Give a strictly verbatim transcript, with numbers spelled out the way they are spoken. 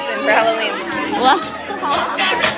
Jasmine for Halloween? What?